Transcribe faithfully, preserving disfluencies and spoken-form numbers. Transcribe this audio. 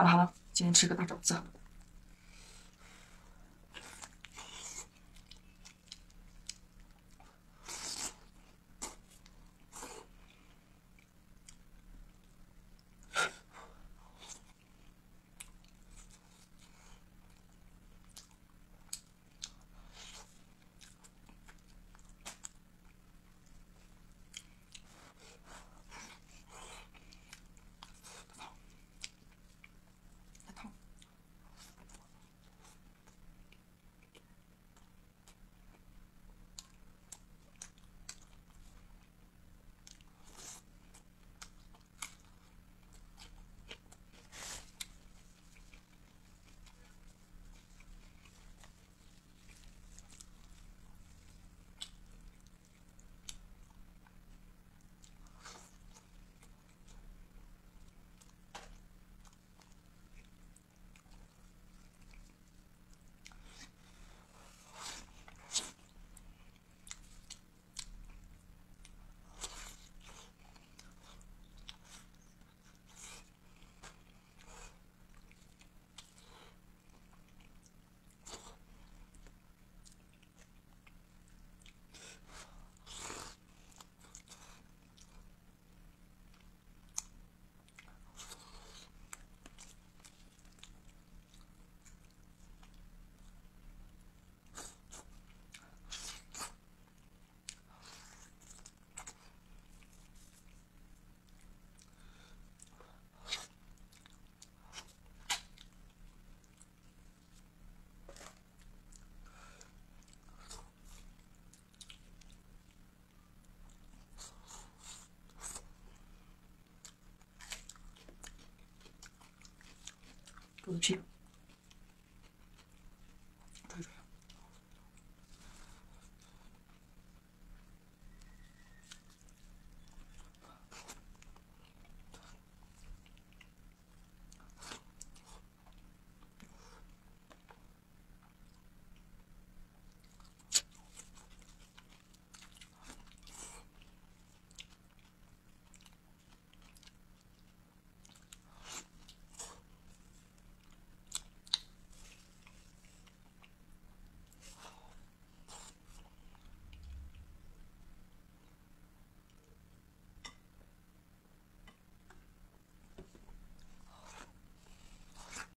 好了好了，今天吃个大肘子。我去。